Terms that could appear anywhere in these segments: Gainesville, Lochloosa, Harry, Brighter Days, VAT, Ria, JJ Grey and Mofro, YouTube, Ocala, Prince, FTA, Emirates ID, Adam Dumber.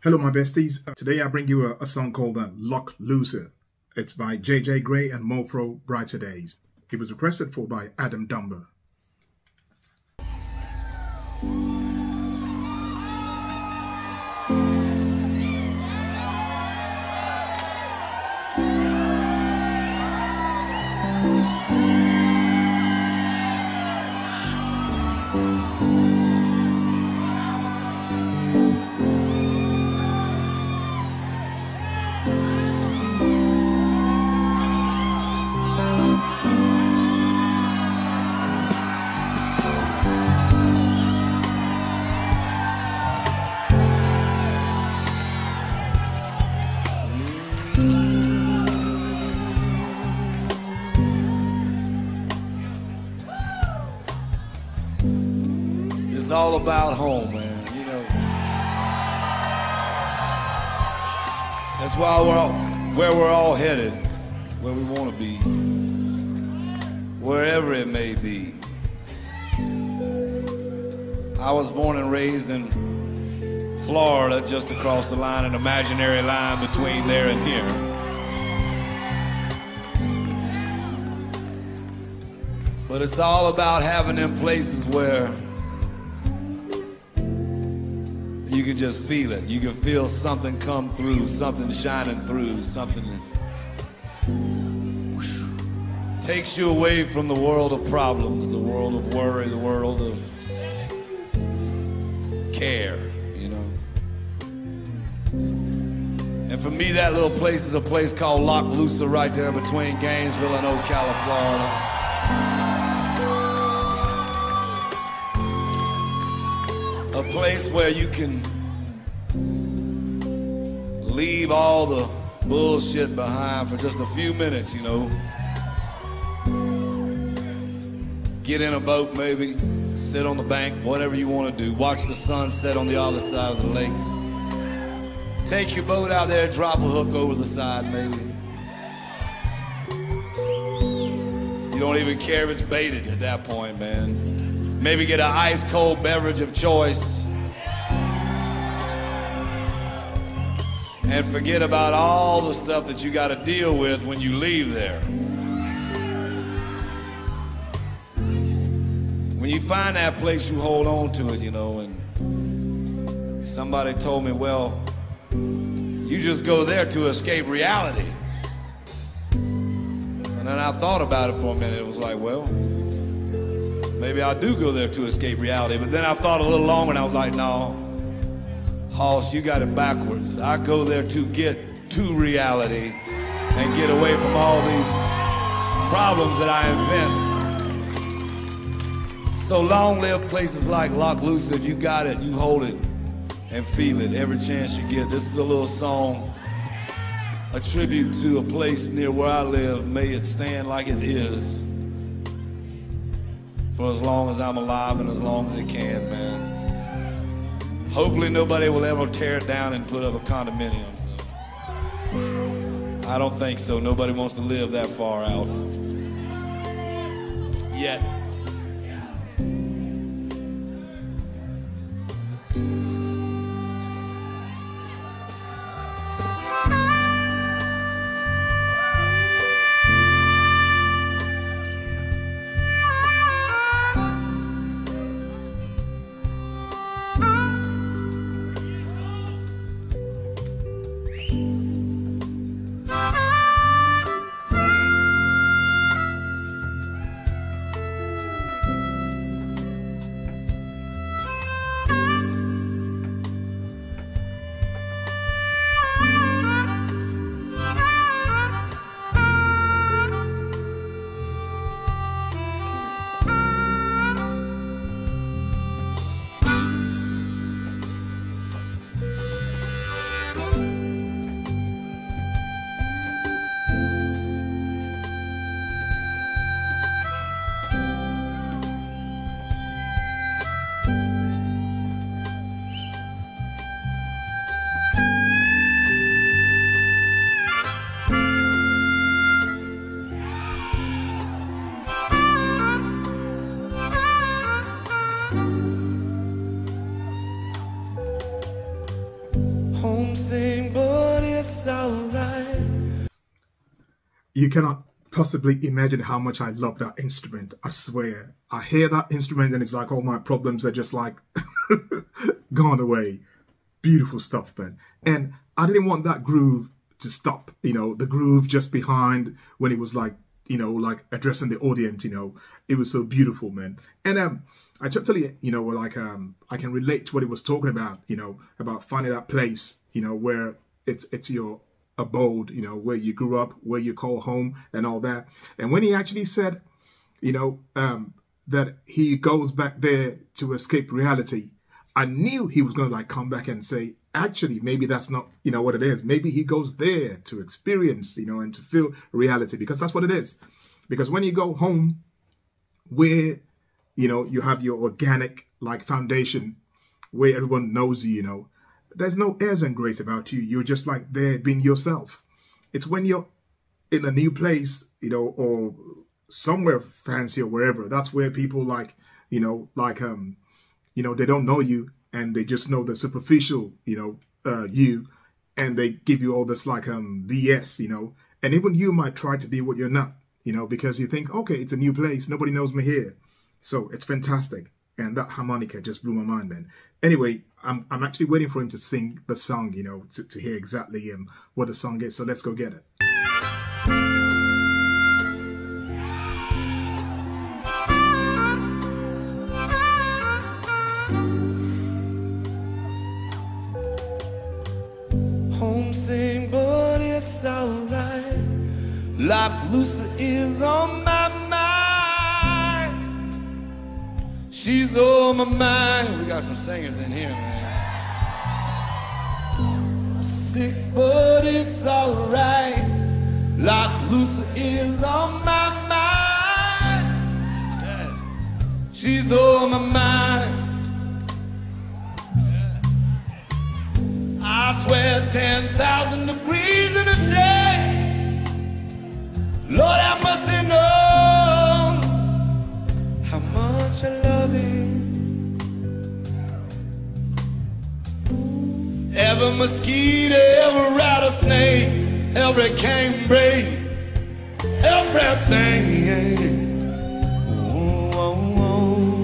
Hello my besties, today I bring you a song called Lochloosa. It's by JJ Grey and Mofro, Brighter Days. It was requested for by Adam Dumber. It's all about home, man, you know. That's why we're all headed, where we want to be, wherever it may be. I was born and raised in Florida, just across the line, an imaginary line between there and here. But it's all about having them places where you can just feel it. You can feel something come through, something shining through, something that takes you away from the world of problems, the world of worry, the world of care, you know. And for me, that little place is a place called Lochloosa, right there between Gainesville and Ocala, Florida. A place where you can leave all the bullshit behind for just a few minutes, you know. Get in a boat maybe, sit on the bank, whatever you want to do. Watch the sunset on the other side of the lake. Take your boat out there, drop a hook over the side maybe. You don't even care if it's baited at that point, man. Maybe get an ice cold beverage of choice and forget about all the stuff that you got to deal with when you leave there. When you find that place, you hold on to it, you know. And somebody told me, well, you just go there to escape reality. And then I thought about it for a minute. It was like, well, maybe I do go there to escape reality. But then I thought a little longer and I was like, no, Hoss, you got it backwards. I go there to get to reality and get away from all these problems that I invent. So long live places like Lochloosa. If you got it, you hold it and feel it every chance you get. This is a little song, a tribute to a place near where I live. May it stand like it is for as long as I'm alive and as long as it can, man. Hopefully nobody will ever tear it down and put up a condominium. So. I don't think so. Nobody wants to live that far out. Yet. amazing, but it's alright. You cannot possibly imagine how much I love that instrument. I swear, I hear that instrument and it's like all my problems are just like gone away. Beautiful stuff, man. And I didn't want that groove to stop, you know, the groove just behind when it was like, you know, like addressing the audience, you know, it was so beautiful, man. And I totally, you know, like I can relate to what he was talking about, you know, about finding that place, you know, where it's your abode, you know, where you grew up, where you call home and all that. And when he actually said, you know, that he goes back there to escape reality, I knew he was going to like come back and say, actually, maybe that's not, you know, what it is. Maybe he goes there to experience, you know, and to feel reality, because that's what it is. Because when you go home, where, you know, you have your organic like foundation where everyone knows you, you know, there's no airs and grace about you. You're just like there being yourself. It's when you're in a new place, you know, or somewhere fancy or wherever, that's where people like, you know, like, you know, they don't know you and they just know the superficial, you know, you, and they give you all this like BS, you know, and even you might try to be what you're not, you know, because you think, okay, it's a new place. Nobody knows me here. So it's fantastic. And that harmonica just blew my mind, man. Anyway, I'm actually waiting for him to sing the song, you know, to hear exactly what the song is. So let's go get it. Lochloosa is on my mind. She's on my mind. We got some singers in here, man. Sick, but it's alright. Lochloosa is on my mind. Yeah. She's on my mind. Yeah. I swear it's 10,000 degrees in the shade. Lord, I must know how much I love you. Every mosquito, every rattlesnake, every canebrake, everything. Oh, oh, oh.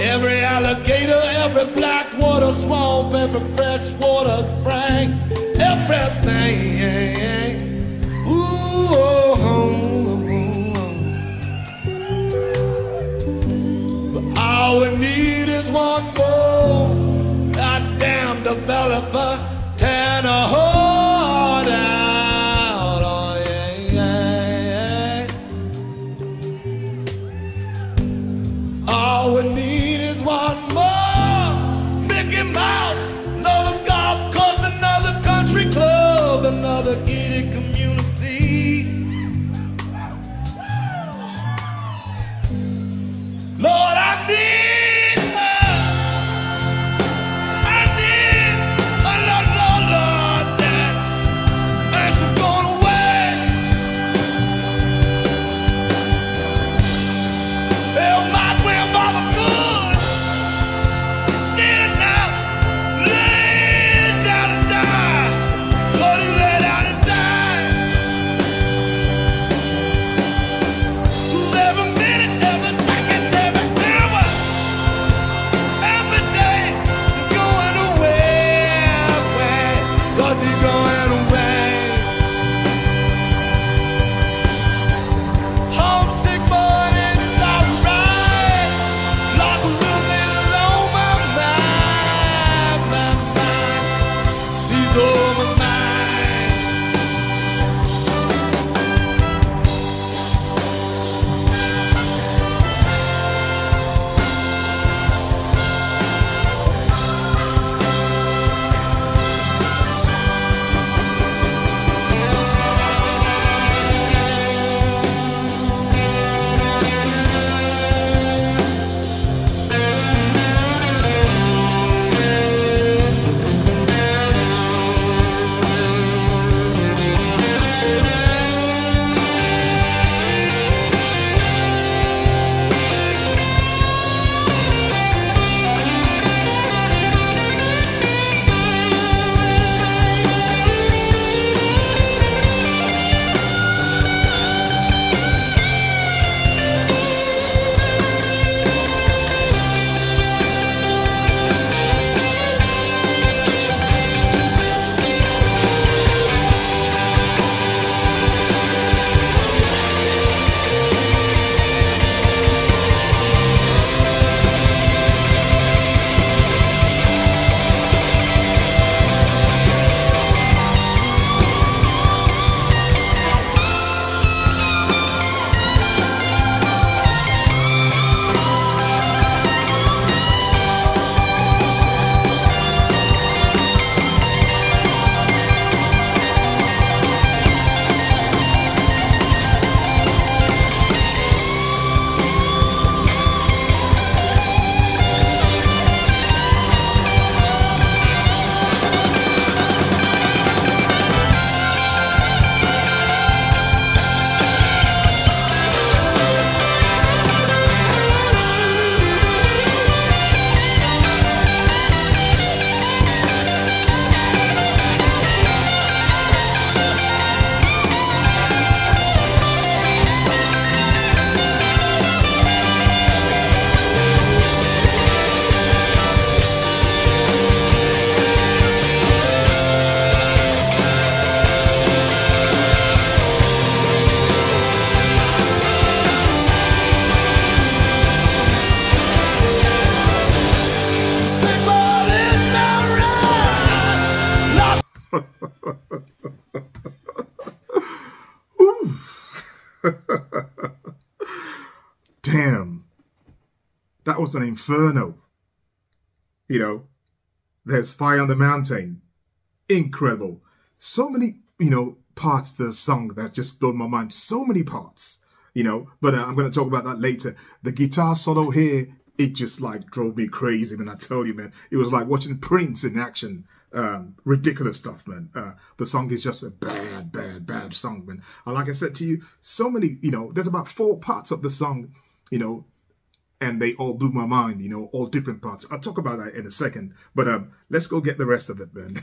Every alligator, every black water swamp, every freshwater spring. Everything. Ooh, oh, oh, oh. But all we need is one more goddamn developer tearing a hole down. Oh, yeah, yeah, yeah. All we need is one more Mickey Mouse. Another gated community. Lord, I need a lot, Lord, Lord, that this is going away. Well, my grandmother could did not lay down to die. Lord, he laid out to die. That was an inferno. You know, there's fire on the mountain. Incredible. So many, you know, parts of the song that just blew my mind. So many parts, you know, but I'm going to talk about that later. The guitar solo here, it just like drove me crazy, man. I tell you, man, it was like watching Prince in action. Ridiculous stuff, man. The song is just a bad, bad, bad song, man. And like I said to you, so many, you know, there's about 4 parts of the song, you know, and they all blew my mind, you know, all different parts. I'll talk about that in a second, but let's go get the rest of it, man.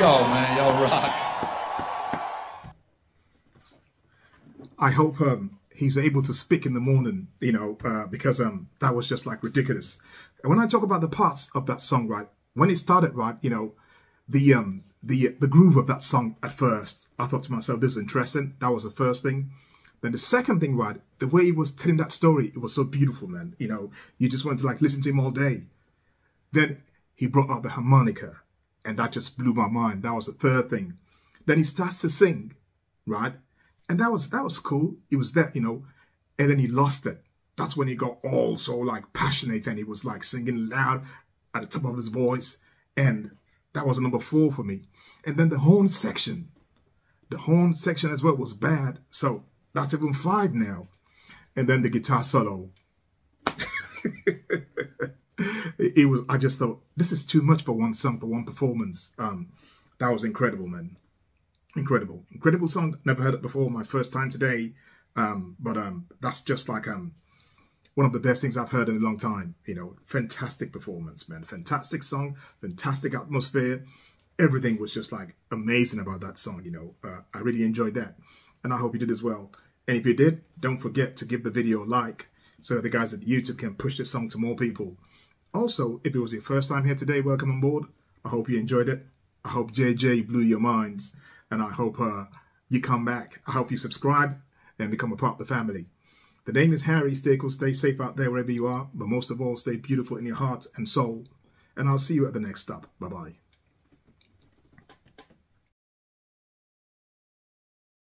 Y'all, man, y'all rock. I hope he's able to speak in the morning, you know, because that was just like ridiculous. And when I talk about the parts of that song, right, when it started, right, you know, the groove of that song at first, I thought to myself, this is interesting. That was the first thing. Then the second thing, right, the way he was telling that story, it was so beautiful, man. You know, you just wanted to like listen to him all day. Then he brought out the harmonica. And that just blew my mind. That was the third thing. Then he starts to sing, right? And that was cool. It was that, you know, and then he lost it. That's when he got all so like passionate and he was like singing loud at the top of his voice. And that was number 4 for me. And then the horn section as well was bad. So that's even 5 now. And then the guitar solo. It was, I just thought, this is too much for one song, for one performance. That was incredible, man. Incredible. Incredible song. Never heard it before. My first time today. But that's just like one of the best things I've heard in a long time. You know, fantastic performance, man. Fantastic song. Fantastic atmosphere. Everything was just like amazing about that song, you know. I really enjoyed that. And I hope you did as well. And if you did, don't forget to give the video a like so that the guys at YouTube can push this song to more people. Also, if it was your first time here today, welcome on board. I hope you enjoyed it. I hope JJ blew your minds. And I hope you come back. I hope you subscribe and become a part of the family. The name is Harry. Stay cool, stay safe out there wherever you are. But most of all, stay beautiful in your heart and soul. And I'll see you at the next stop. Bye-bye.